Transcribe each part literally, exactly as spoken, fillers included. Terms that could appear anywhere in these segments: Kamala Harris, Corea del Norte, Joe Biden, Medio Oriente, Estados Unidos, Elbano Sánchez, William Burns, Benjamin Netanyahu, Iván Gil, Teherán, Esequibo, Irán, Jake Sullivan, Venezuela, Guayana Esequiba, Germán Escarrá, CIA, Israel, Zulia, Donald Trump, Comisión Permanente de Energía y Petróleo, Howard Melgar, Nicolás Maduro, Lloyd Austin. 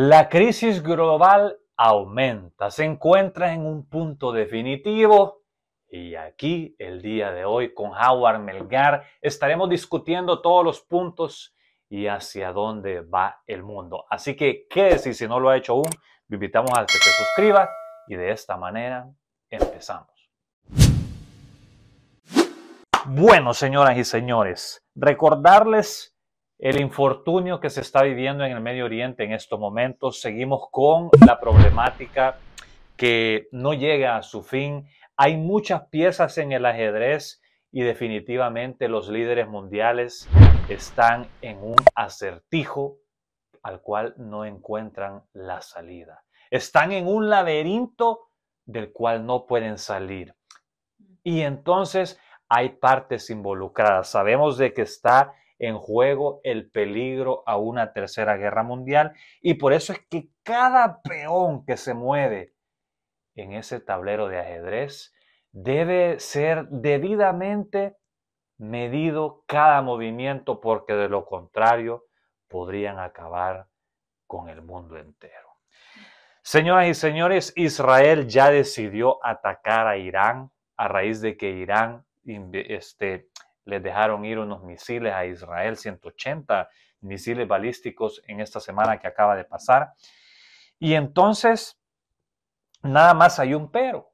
La crisis global aumenta, se encuentra en un punto definitivo y aquí el día de hoy con Howard Melgar estaremos discutiendo todos los puntos y hacia dónde va el mundo. Así que quédese, si no lo ha hecho aún, le invitamos a que se suscriba y de esta manera empezamos. Bueno, señoras y señores, recordarles el infortunio que se está viviendo en el Medio Oriente en estos momentos. Seguimos con la problemática que no llega a su fin. Hay muchas piezas en el ajedrez y definitivamente los líderes mundiales están en un acertijo al cual no encuentran la salida. Están en un laberinto del cual no pueden salir. Y entonces hay partes involucradas. Sabemos de que está en juego el peligro a una tercera guerra mundial y por eso es que cada peón que se mueve en ese tablero de ajedrez debe ser debidamente medido cada movimiento, porque de lo contrario podrían acabar con el mundo entero. Señoras y señores, Israel ya decidió atacar a Irán a raíz de que Irán este, les dejaron ir unos misiles a Israel, ciento ochenta misiles balísticos en esta semana que acaba de pasar. Y entonces, nada más hay un pero.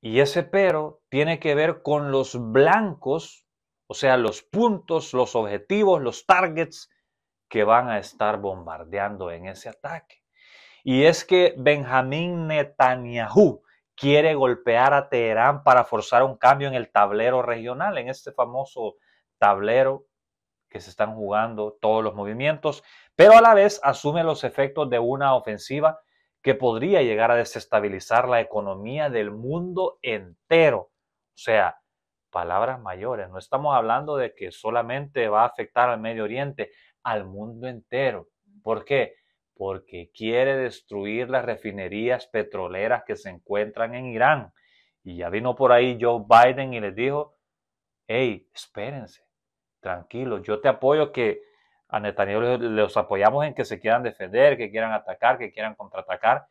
Y ese pero tiene que ver con los blancos, o sea, los puntos, los objetivos, los targets que van a estar bombardeando en ese ataque. Y es que Benjamin Netanyahu quiere golpear a Teherán para forzar un cambio en el tablero regional, en este famoso tablero que se están jugando todos los movimientos, pero a la vez asume los efectos de una ofensiva que podría llegar a desestabilizar la economía del mundo entero. O sea, palabras mayores. No estamos hablando de que solamente va a afectar al Medio Oriente, al mundo entero. ¿Por qué? Porque quiere destruir las refinerías petroleras que se encuentran en Irán. Y ya vino por ahí Joe Biden y les dijo, hey, espérense, tranquilos, yo te apoyo, que a Netanyahu los apoyamos en que se quieran defender, que quieran atacar, que quieran contraatacar,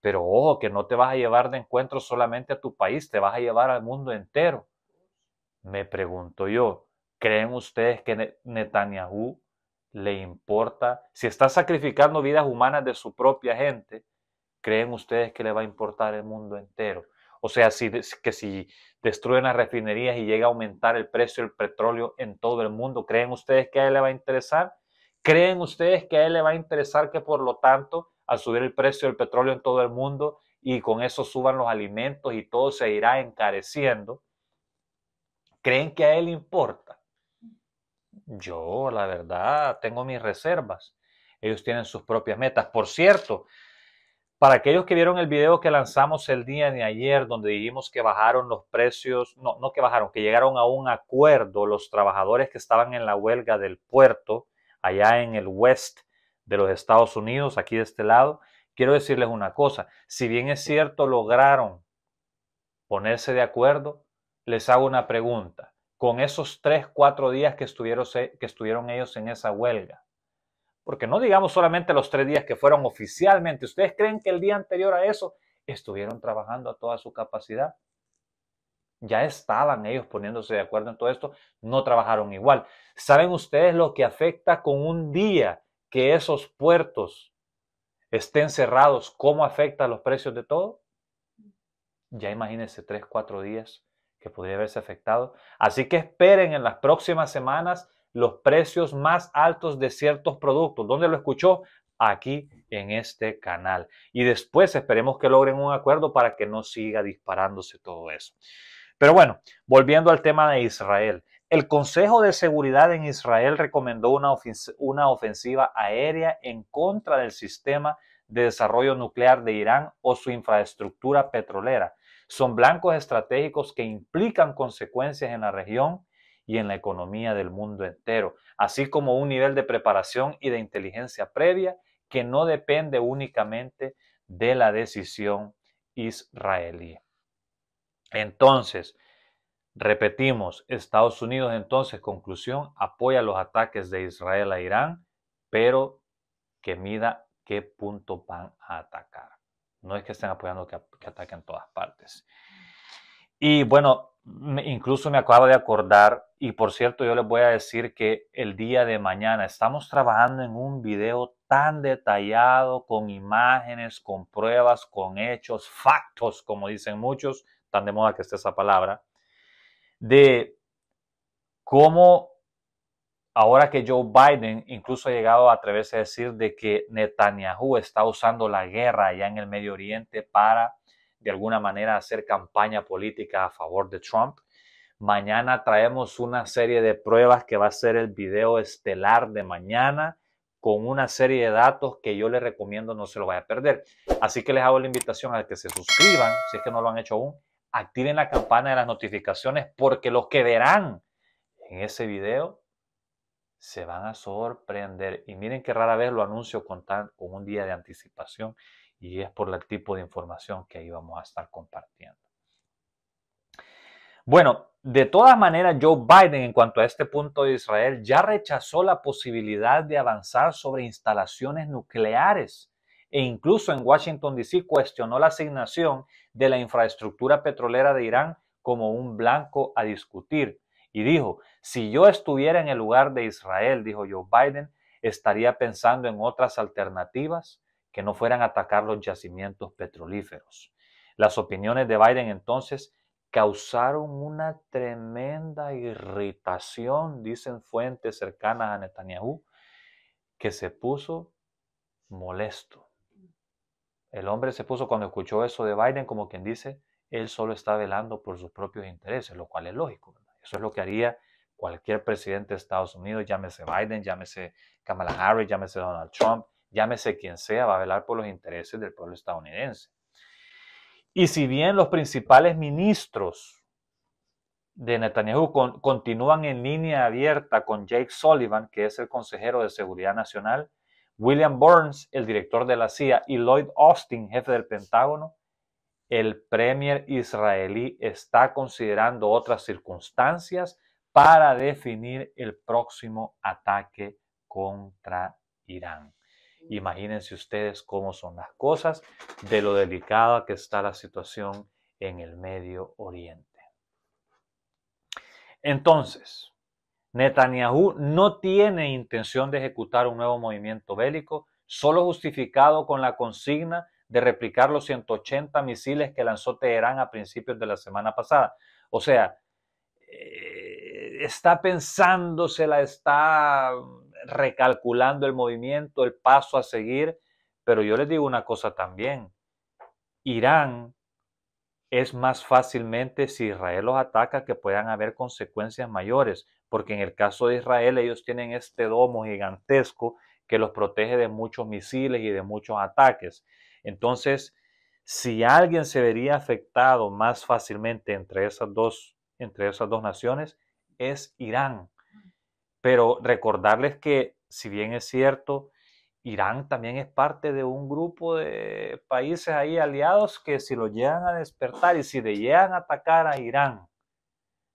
pero ojo, que no te vas a llevar de encuentro solamente a tu país, te vas a llevar al mundo entero. Me pregunto yo, ¿creen ustedes que Netanyahu le importa? Si está sacrificando vidas humanas de su propia gente, ¿creen ustedes que le va a importar el mundo entero? O sea, si, que si destruyen las refinerías y llega a aumentar el precio del petróleo en todo el mundo, ¿creen ustedes que a él le va a interesar? ¿Creen ustedes que a él le va a interesar que, por lo tanto, al subir el precio del petróleo en todo el mundo y con eso suban los alimentos y todo se irá encareciendo? ¿Creen que a él le importa? Yo, la verdad, tengo mis reservas. Ellos tienen sus propias metas. Por cierto, para aquellos que vieron el video que lanzamos el día de ayer, donde dijimos que bajaron los precios, no, no que bajaron, que llegaron a un acuerdo los trabajadores que estaban en la huelga del puerto, allá en el oeste de los Estados Unidos, aquí de este lado, quiero decirles una cosa. Si bien es cierto, lograron ponerse de acuerdo, les hago una pregunta. Con esos tres, cuatro días que estuvieron, que estuvieron ellos en esa huelga. Porque no digamos solamente los tres días que fueron oficialmente. ¿Ustedes creen que el día anterior a eso estuvieron trabajando a toda su capacidad? Ya estaban ellos poniéndose de acuerdo en todo esto. No trabajaron igual. ¿Saben ustedes lo que afecta con un día que esos puertos estén cerrados? ¿Cómo afecta los precios de todo? Ya imagínense tres, cuatro días que podría haberse afectado. Así que esperen en las próximas semanas los precios más altos de ciertos productos. ¿Dónde lo escuchó? Aquí en este canal. Y después esperemos que logren un acuerdo para que no siga disparándose todo eso. Pero bueno, volviendo al tema de Israel. El Consejo de Seguridad en Israel recomendó una, ofens una ofensiva aérea en contra del sistema de desarrollo nuclear de Irán o su infraestructura petrolera. Son blancos estratégicos que implican consecuencias en la región y en la economía del mundo entero, así como un nivel de preparación y de inteligencia previa que no depende únicamente de la decisión israelí. Entonces, repetimos, Estados Unidos entonces, conclusión, apoya los ataques de Israel a Irán, pero que mida qué punto van a atacar. No es que estén apoyando que, que ataquen todas partes. Y bueno, me, incluso me acabo de acordar, y por cierto yo les voy a decir que el día de mañana estamos trabajando en un video tan detallado, con imágenes, con pruebas, con hechos, factos, como dicen muchos, tan de moda que esté esa palabra, de cómo ahora que Joe Biden incluso ha llegado a atreverse a decir de que Netanyahu está usando la guerra allá en el Medio Oriente para, de alguna manera, hacer campaña política a favor de Trump. Mañana traemos una serie de pruebas que va a ser el video estelar de mañana, con una serie de datos que yo les recomiendo no se lo vaya a perder. Así que les hago la invitación a que se suscriban, si es que no lo han hecho aún, activen la campana de las notificaciones, porque los que verán en ese video se van a sorprender. Y miren que rara vez lo anuncio con, tan, con un día de anticipación, y es por el tipo de información que ahí vamos a estar compartiendo. Bueno, de todas maneras, Joe Biden, en cuanto a este punto de Israel, ya rechazó la posibilidad de avanzar sobre instalaciones nucleares, e incluso en Washington D C cuestionó la asignación de la infraestructura petrolera de Irán como un blanco a discutir. Y dijo, si yo estuviera en el lugar de Israel, dijo Joe Biden, estaría pensando en otras alternativas que no fueran a atacar los yacimientos petrolíferos. Las opiniones de Biden entonces causaron una tremenda irritación, dicen fuentes cercanas a Netanyahu, que se puso molesto. El hombre se puso, cuando escuchó eso de Biden, como quien dice, él solo está velando por sus propios intereses, lo cual es lógico, ¿verdad? Eso es lo que haría cualquier presidente de Estados Unidos, llámese Biden, llámese Kamala Harris, llámese Donald Trump, llámese quien sea, va a velar por los intereses del pueblo estadounidense. Y si bien los principales ministros de Netanyahu con, continúan en línea abierta con Jake Sullivan, que es el consejero de Seguridad Nacional, William Burns, el director de la C I A, y Lloyd Austin, jefe del Pentágono, el premier israelí está considerando otras circunstancias para definir el próximo ataque contra Irán. Imagínense ustedes cómo son las cosas, de lo delicada que está la situación en el Medio Oriente. Entonces, Netanyahu no tiene intención de ejecutar un nuevo movimiento bélico, solo justificado con la consigna de replicar los ciento ochenta misiles que lanzó Teherán a principios de la semana pasada. O sea, está pensándosela, está recalculando el movimiento, el paso a seguir, pero yo les digo una cosa también. Irán es más fácilmente, si Israel los ataca, que puedan haber consecuencias mayores, porque en el caso de Israel ellos tienen este domo gigantesco que los protege de muchos misiles y de muchos ataques. Entonces, si alguien se vería afectado más fácilmente entre esas dos, entre esas dos naciones, es Irán. Pero recordarles que, si bien es cierto, Irán también es parte de un grupo de países ahí aliados que, si lo llegan a despertar y si le llegan a atacar a Irán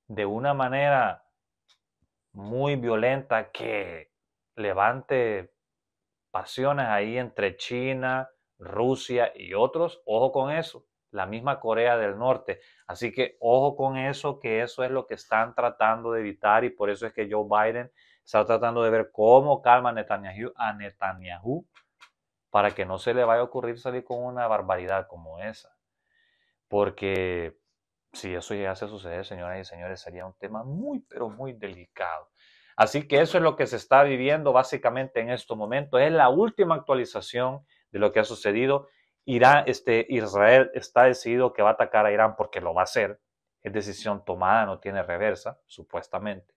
de una manera muy violenta que levante pasiones ahí entre China, Rusia y otros, ojo con eso, la misma Corea del Norte. Así que ojo con eso, que eso es lo que están tratando de evitar, y por eso es que Joe Biden está tratando de ver cómo calma Netanyahu, a Netanyahu para que no se le vaya a ocurrir salir con una barbaridad como esa. Porque si eso llegase a suceder, señoras y señores, sería un tema muy, pero muy delicado. Así que eso es lo que se está viviendo básicamente en estos momentos. Es la última actualización de lo que ha sucedido. Irán, este, Israel está decidido que va a atacar a Irán, porque lo va a hacer. Es decisión tomada, no tiene reversa, supuestamente.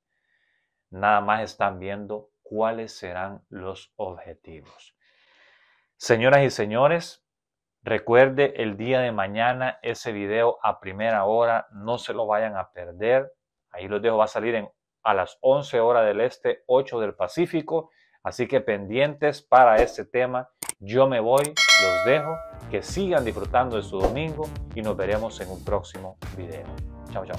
Nada más están viendo cuáles serán los objetivos. Señoras y señores, recuerde, el día de mañana ese video a primera hora, no se lo vayan a perder. Ahí los dejo, va a salir en, a las once horas del este, ocho del Pacífico. Así que pendientes para este tema. Yo me voy, los dejo, que sigan disfrutando de su domingo y nos veremos en un próximo video. Chao, chao.